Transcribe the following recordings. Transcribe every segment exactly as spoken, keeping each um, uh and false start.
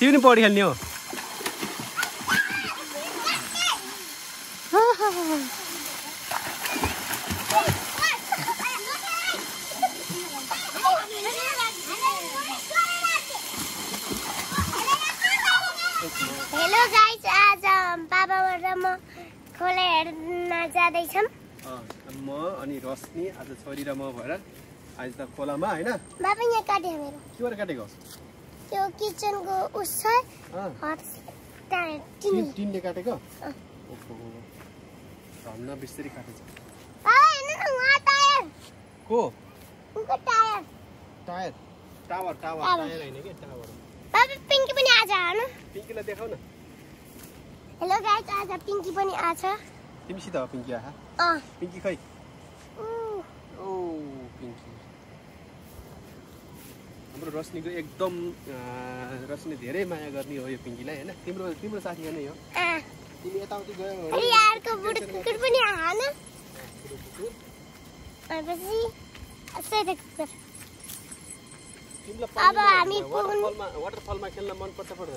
तिमी पनि पौडी खेल्ने हो हेलो गाइस आज बाबा र म खोला हेर्न जादै छम म अनि रश्मी आज छोरी र म भएर आज त खोलामा हैन बाबा यहाँ काटे मेरो के भएर काटेको त्यो किचनको उस हट तिन तिनले काटेको ओहो सामना बिस्तारी काटेछ बाबा हैन न वहा टायर को उनको tyre tyre tower tower tyre हैन के टावर बाबा पिंकी पनि आज हैन पिंकीलाई देखाउ न हेलो गाइस आज पिंकी पनि आछ तिमीसित हो पिंकी आहा अ पिंकी खै ओ पिंकी हाम्रो रश्मीको एकदम रश्मीले धेरै माया गर्ने हो यो पिंकीलाई हैन तिम्रो तिम्रो साथी हैन यो अ तिमी यताउति गयो हो अरे यारको बुढो कुकुर पनि आहा न अबजी अस्ते कुकुर अब हामी पुग्नु वाटरफलमा खेल्न मन पर्छ पर्दैन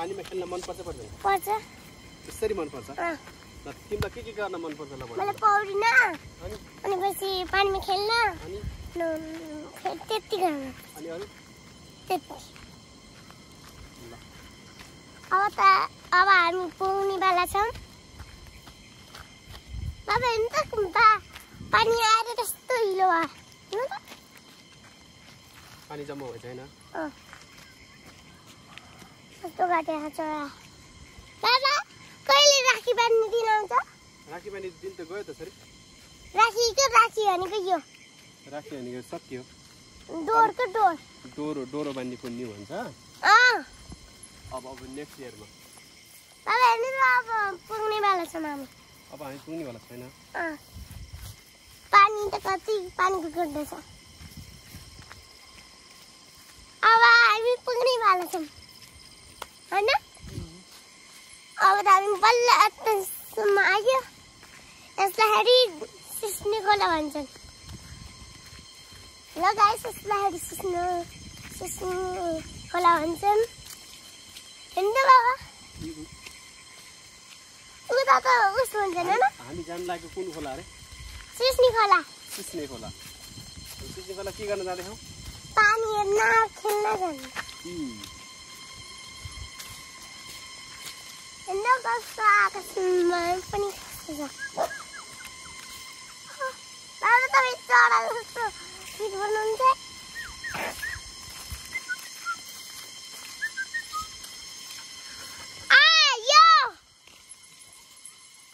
पानीमा खेल्न मन पर्छ पर्दैन पर्छ त्यसरी मन पर्छ ल तिमीलाई के के गर्न मन पर्छ ल मलाई पौडी न अनि पछि पानीमा खेल्न अनि त्यति गर्न अनि अनि त्यति ल अब त अब हामी पुग्ने बेला छौं बाबा हिँड्न त कुम्बा पानी आएर कस्तो हिलो आ न त पानी जम्मा हुन्छ हैन अ कस्तो गाटे छ बाबा कहिले राखी बाँध्ने दिन आउँछ राखी बाँध्ने दिन त गयो त सरी राखी के राखी भनेको यो राखी भनेको सकियो डोरको डोर डोरो डोरो बाँध्ने कुन्नी भन्छ अ अब अब नेक्स्ट इयरमा बाबा हेर्नु अब पुग्ने बेला छ हामी अब हामी पुग्ने बेला छैन अ पानी त कति पानीको गड्डा छ अब हामी पुग्ने वाला छौं हैन अब त हामी बल्ल अत्तसम्म आयो यसलाई सिस्ने खोला भन्छन् ल गाइस यसलाई सिस्ने सिस्ने खोला भन्छन् हिँड्नु बाबा उता त उस हुन्छ हैन हामी जान लागेको कुन खोला रे सिस्ने खोला सिस्ने खोला सिस्ने खोला के गर्न जाँदै छौ पानी हेर्न खेल्न जानु हेर्नु कस्तो आकाशमा पनि छ बाबा तपाईँ चढा जस्तो फिट भन्नुहुन्छ आयो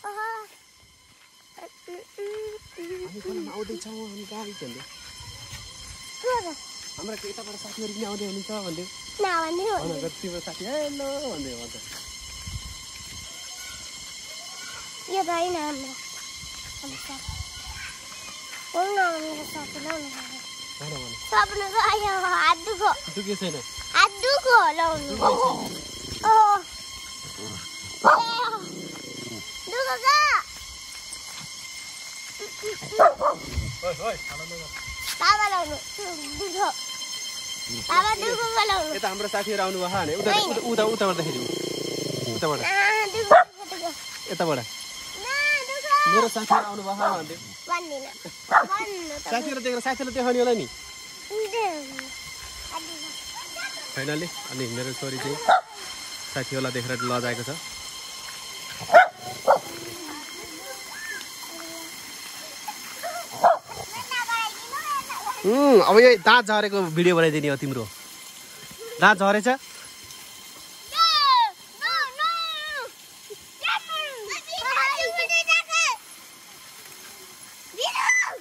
हामी पनि आउँदैछौँ हामी गाडी चल्दै हाम्रो के यताबाट साथीहरु किन आउँदै हुनुहुन्छ भन्दै न भन्दै हो अनि तिम्रो साथी हेलो भन्दै हो त यो गाई नाम हो नमस्कार ओ नाम हो साथी लाउनु भन्न भन्न सपना गायो हात दुखो दुखे छैन हात दुखो लाउनु ओ दुखो गा ओइ ओइ खाना न बाबा लाउनु दुखो बाबा दुखो लाउनु ए त हाम्रो साथीहरु आउनु भहा नि उता उता उता गर्दाखेरि उताबाट यताबाट न दुखो मेरो साथीहरु आउनु भहा भन्थे भन्दिन भन्न साथीहरु देखेर साथीहरु देखाउने होला नि फाइनली अनि मेरो छोरी चाहिँ साथीहरुलाई देखेर लजाएको छ हम्म अब यो दाँत झरेको भिडियो बनाइदिने हो तिम्रो दाँत झरेछ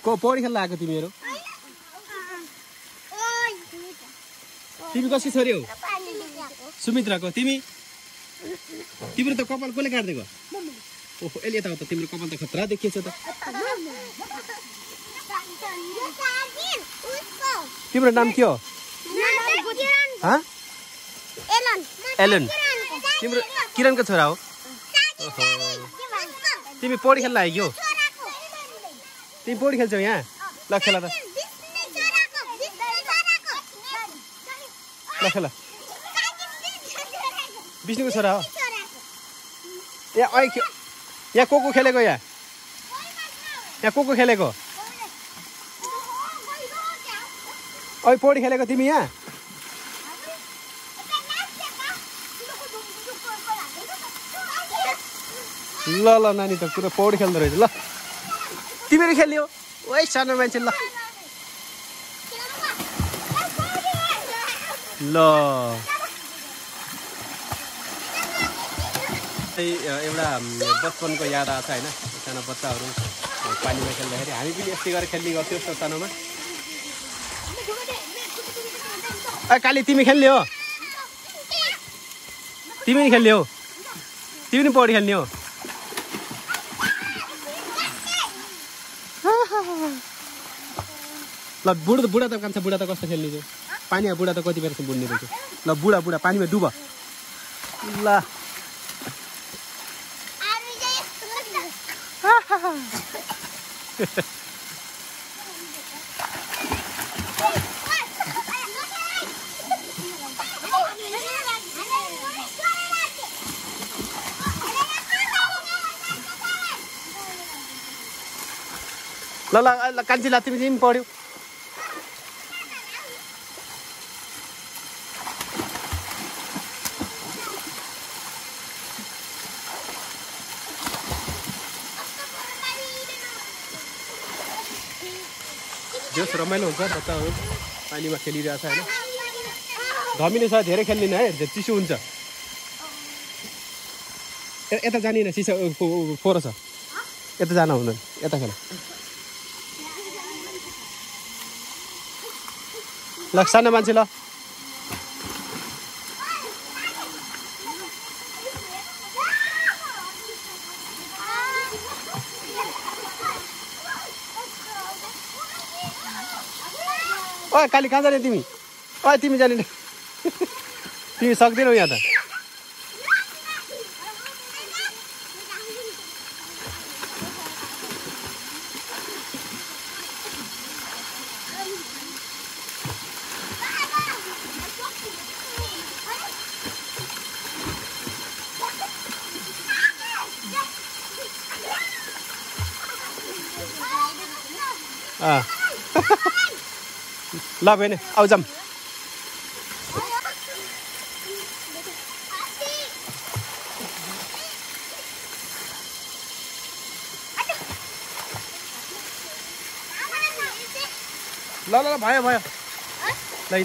को पौडी खेल्न आएको तिमीहरु तिमी कसरी छोरी हो सुमित्राको तिमी तिम्रो त कपाल कसले काट्दिएको ओहो एले यता त तिम्रो कपाल त खतरा देखिएछ त तिम्रो नाम के हो ह एलन एलन तिम्रो किरणको छोरा हो तिमी पौडी खेल्न आइयो तिमी पौडी खेल्छौ यहाँ ल खेला त ल खेला बिष्णुको छोरा हो या आइ या को को खेलेको या या को को खेलेको ओइ पौडी खेलेको तिमी यहाँ ल ल नानी त पुरा पौडी खेल्दै रहेछ ल तिमीले खेल्यौ ओइ सानो मान्छे ल ल एउटा बचपनको याद आछ हैन सानो बच्चाहरु पानीमा खेल्दाखेरि हामी पनि यस्तै गरेर खेल्ने गर्थ्यौ सानोमा ए काली तिमी खेल्ने हो तिमी नि खेल्ने हो तिमी नि पौडी खेल्ने हो ल बुढा बुढा त कान्छ बुढा त कस्तो खेल्ने थियो पानीमा बुढा त कति बेरसम्म बुड्ने रहेछ ल बुढा बुढा पानीमा डुब ल ल ल कान्छी ल तिमी तिमी पढ्यौ जोस रमाइलो हुन्छ बच्चाहरु पानीमा खेलिरहेछ हैन धमिने छ धेरै खेल्दिन है चिसो हुन्छ यता जानिन चिसो फोरो छ यता जान हुँदैन यता खेल लक्षण मान्छे ल ओइ काली कहाँ जाने तिमी ओइ तिमी जाने तिमी सक्दैनौ यहाँ त अ ल बहिनी आउ जाम ल ल भयो भयो ल